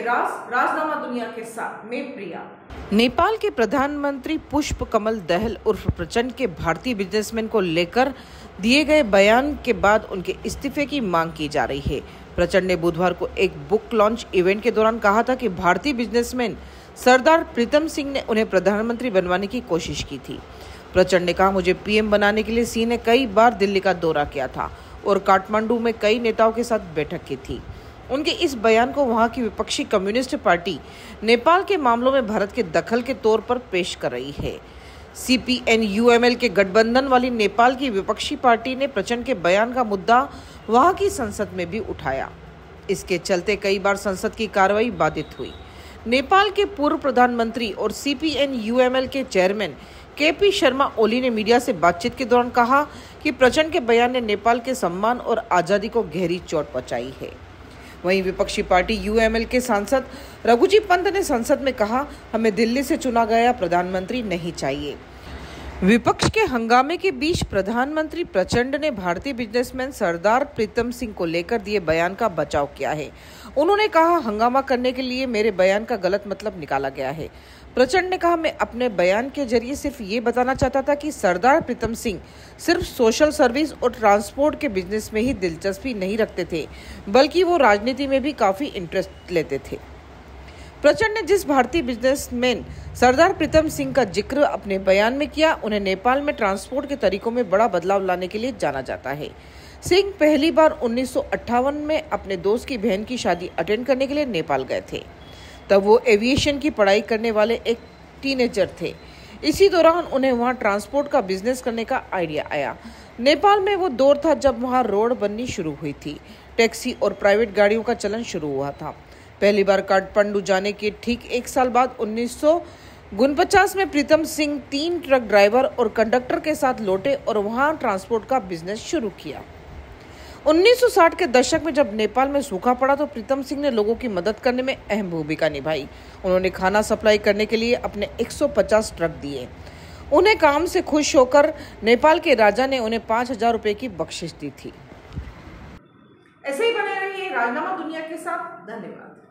के राज, राजनामा दुनिया के साथ में प्रिया। नेपाल के प्रधानमंत्री पुष्प कमल दहल उर्फ प्रचंड के भारतीय बिजनेसमैन को लेकर दिए गए बयान के बाद उनके इस्तीफे की मांग की जा रही है। प्रचंड ने बुधवार को एक बुक लॉन्च इवेंट के दौरान कहा था कि भारतीय बिजनेसमैन सरदार प्रीतम सिंह ने उन्हें प्रधानमंत्री बनवाने की कोशिश की थी। प्रचंड ने कहा, मुझे पीएम बनाने के लिए सिंह ने कई बार दिल्ली का दौरा किया था और काठमांडू में कई नेताओं के साथ बैठक की थी। उनके इस बयान को वहां की विपक्षी कम्युनिस्ट पार्टी नेपाल के मामलों में भारत के दखल के तौर पर पेश कर रही है। सीपीएन यूएमएल के गठबंधन वाली नेपाल की विपक्षी पार्टी ने प्रचंड के बयान का मुद्दा वहां की संसद में भी उठाया। इसके चलते कई बार संसद की कार्रवाई बाधित हुई। नेपाल के पूर्व प्रधानमंत्री और सीपीएन यूएमएल के chairman K P Sharma Oli ने मीडिया से बातचीत के दौरान कहा कि प्रचंड के बयान ने नेपाल के सम्मान और आज़ादी को गहरी चोट पहुंचाई है। वहीं विपक्षी पार्टी यूएमएल के सांसद रघुजी पंत ने संसद में कहा, हमें दिल्ली से चुना गया प्रधानमंत्री नहीं चाहिए। विपक्ष के हंगामे के बीच प्रधानमंत्री प्रचंड ने भारतीय बिजनेसमैन सरदार प्रीतम सिंह को लेकर दिए बयान का बचाव किया है। उन्होंने कहा, हंगामा करने के लिए मेरे बयान का गलत मतलब निकाला गया है। प्रचंड ने कहा, मैं अपने बयान के जरिए सिर्फ ये बताना चाहता था कि सरदार प्रीतम सिंह सिर्फ सोशल सर्विस और ट्रांसपोर्ट के बिजनेस में ही दिलचस्पी नहीं रखते थे, बल्कि वो राजनीति में भी काफ़ी इंटरेस्ट लेते थे। प्रचंड ने जिस भारतीय बिजनेसमैन सरदार प्रीतम सिंह का जिक्र अपने बयान में किया, उन्हें नेपाल में ट्रांसपोर्ट के तरीकों में बड़ा बदलाव लाने के लिए जाना जाता है। सिंह पहली बार 1958 में अपने दोस्त की बहन की शादी अटेंड करने के लिए नेपाल गए थे। तब वो एविएशन की पढ़ाई करने वाले एक टीनेजर थे। इसी दौरान उन्हें वहाँ ट्रांसपोर्ट का बिजनेस करने का आइडिया आया। नेपाल में वो दौर था जब वहाँ रोड बननी शुरू हुई थी, टैक्सी और प्राइवेट गाड़ियों का चलन शुरू हुआ था। पहली बार काठमांडू जाने के ठीक एक साल बाद 1949 में प्रीतम सिंह 3 ट्रक ड्राइवर और कंडक्टर के साथ लौटे और वहां ट्रांसपोर्ट का बिजनेस शुरू किया। 1960 के दशक में जब नेपाल में सूखा पड़ा तो प्रीतम सिंह ने लोगों की मदद करने में अहम भूमिका निभाई। उन्होंने खाना सप्लाई करने के लिए अपने 150 ट्रक दिए। उन्हें काम से खुश होकर नेपाल के राजा ने उन्हें 5,000 रुपये की बख्शिश दी थी। ऐसे ही बने रहिए राजनामा दुनिया के साथ। धन्यवाद।